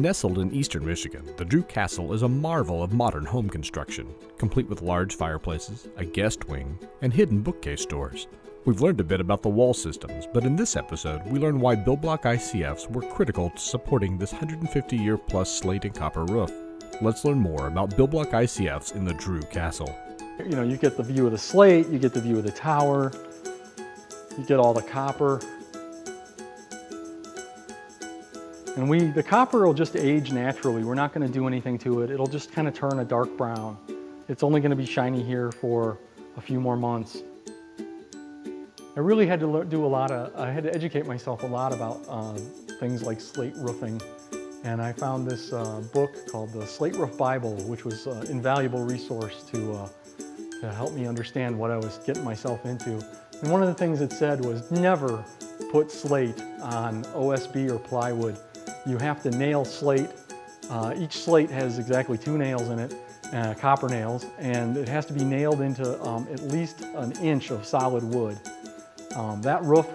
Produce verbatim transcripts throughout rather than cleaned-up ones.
Nestled in eastern Michigan, the Drew Castle is a marvel of modern home construction, complete with large fireplaces, a guest wing, and hidden bookcase doors. We've learned a bit about the wall systems, but in this episode, we learn why BuildBlock I C Fs were critical to supporting this one hundred fifty year plus slate and copper roof. Let's learn more about BuildBlock I C Fs in the Drew Castle. You know, you get the view of the slate, you get the view of the tower, you get all the copper. And we, the copper will just age naturally. We're not going to do anything to it. It'll just kind of turn a dark brown. It's only going to be shiny here for a few more months. I really had to do a lot of, I had to educate myself a lot about uh, things like slate roofing. And I found this uh, book called The Slate Roof Bible, which was an invaluable resource to, uh, to help me understand what I was getting myself into. And one of the things it said was never put slate on O S B or plywood. You have to nail slate. Uh, each slate has exactly two nails in it, uh, copper nails, and it has to be nailed into um, at least an inch of solid wood. Um, that roof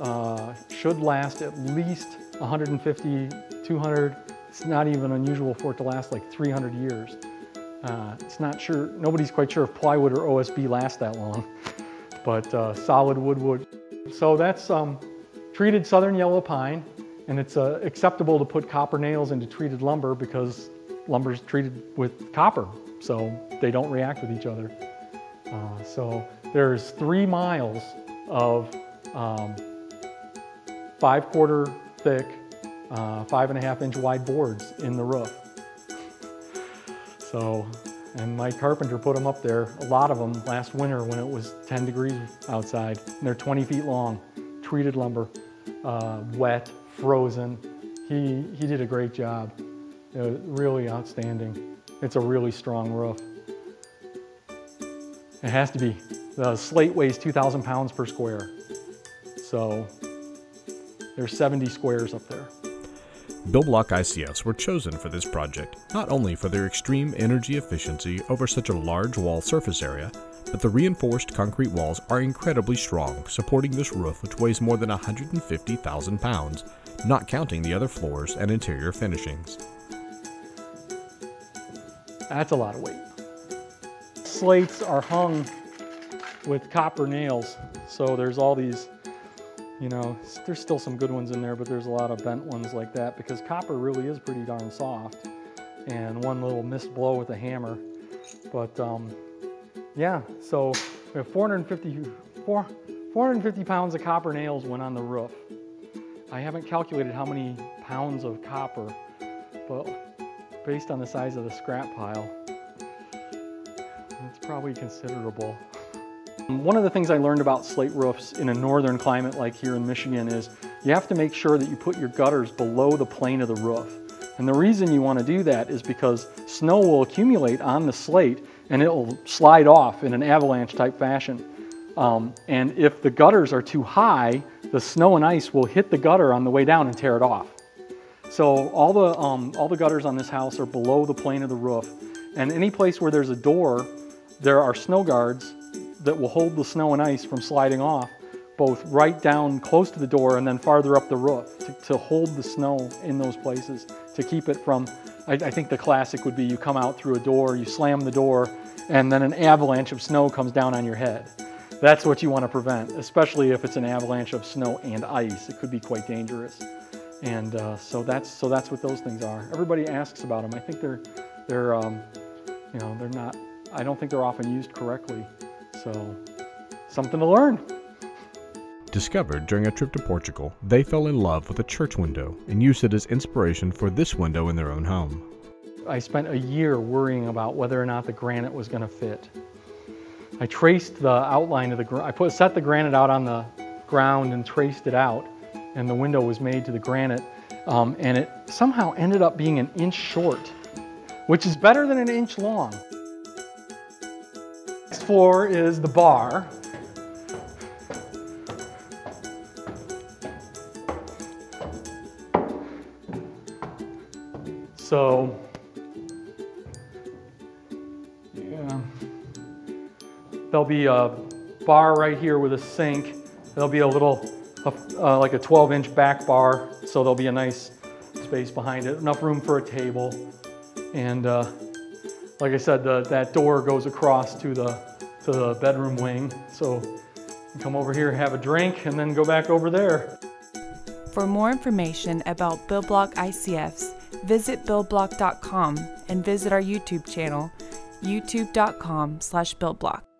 uh, should last at least one hundred fifty, two hundred. It's not even unusual for it to last like three hundred years. Uh, it's not sure, nobody's quite sure if plywood or O S B lasts that long, but uh, solid wood would. So that's um, treated southern yellow pine. And it's uh, acceptable to put copper nails into treated lumber because lumber's treated with copper, so they don't react with each other. Uh, so there's three miles of um, five quarter thick, uh, five and a half inch wide boards in the roof. So, and my carpenter put them up there, a lot of them last winter when it was ten degrees outside, and they're twenty feet long, treated lumber, uh, wet, frozen. He, he did a great job. It was really outstanding. It's a really strong roof. It has to be. The slate weighs two thousand pounds per square. So there's seventy squares up there. BuildBlock I C Fs were chosen for this project, not only for their extreme energy efficiency over such a large wall surface area, but the reinforced concrete walls are incredibly strong, supporting this roof which weighs more than one hundred fifty thousand pounds, not counting the other floors and interior finishings. That's a lot of weight. Slates are hung with copper nails, so there's all these, you know, there's still some good ones in there, but there's a lot of bent ones like that because copper really is pretty darn soft, and one little missed blow with a hammer. But um, yeah, so we have four hundred fifty, four, four hundred fifty pounds of copper nails went on the roof. I haven't calculated how many pounds of copper, but based on the size of the scrap pile, it's probably considerable. One of the things I learned about slate roofs in a northern climate like here in Michigan is you have to make sure that you put your gutters below the plane of the roof. And the reason you want to do that is because snow will accumulate on the slate and it'll slide off in an avalanche type fashion. Um, and if the gutters are too high, the snow and ice will hit the gutter on the way down and tear it off. So all the, um, all the gutters on this house are below the plane of the roof. And any place where there's a door, there are snow guards that will hold the snow and ice from sliding off, both right down close to the door and then farther up the roof to, to hold the snow in those places, to keep it from, I, I think the classic would be you come out through a door, you slam the door, and then an avalanche of snow comes down on your head. That's what you want to prevent, especially if it's an avalanche of snow and ice. It could be quite dangerous. And uh, so that's so that's what those things are. Everybody asks about them. I think they're they're um, you know, they're not, I don't think they're often used correctly. So something to learn. Discovered during a trip to Portugal, they fell in love with a church window and used it as inspiration for this window in their own home. I spent a year worrying about whether or not the granite was going to fit. I traced the outline of the granite. I put, set the granite out on the ground and traced it out, and the window was made to the granite, um, and it somehow ended up being an inch short, which is better than an inch long. Next floor is the bar. So, yeah, there'll be a bar right here with a sink. There'll be a little, uh, like a twelve inch back bar. So there'll be a nice space behind it, enough room for a table. And uh, like I said, the, that door goes across to the, to the bedroom wing. So you can come over here, have a drink, and then go back over there. For more information about BuildBlock I C Fs, visit build block dot com and visit our YouTube channel, youtube dot com slash build block.